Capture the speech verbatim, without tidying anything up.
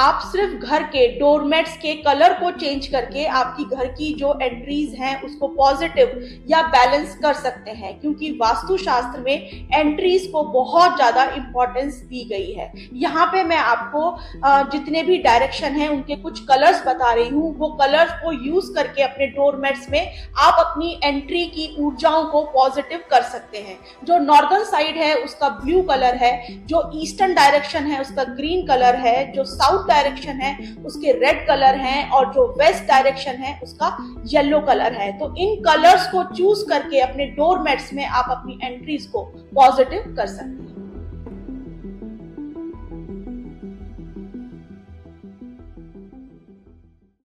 आप सिर्फ घर के डोरमेट्स के कलर को चेंज करके आपकी घर की जो एंट्रीज हैं उसको पॉजिटिव या बैलेंस कर सकते हैं, क्योंकि वास्तुशास्त्र में एंट्रीज को बहुत ज़्यादा इम्पोर्टेंस दी गई है। यहाँ पे मैं आपको जितने भी डायरेक्शन हैं उनके कुछ कलर्स बता रही हूँ, वो कलर्स को यूज़ करके अपने डोरमेट्स में आप अपनी एंट्री की ऊर्जाओं को पॉजिटिव कर सकते हैं। जो नॉर्दर्न साइड है उसका ब्लू कलर है, जो ईस्टर्न डायरेक्शन है उसका ग्रीन कलर है, जो साउथ डायरेक्शन है उसके रेड कलर हैं, और जो वेस्ट डायरेक्शन है उसका येलो कलर है। तो इन कलर्स को चूज करके अपने डोरमेट्स में आप अपनी एंट्रीज को पॉजिटिव कर सकते हैं।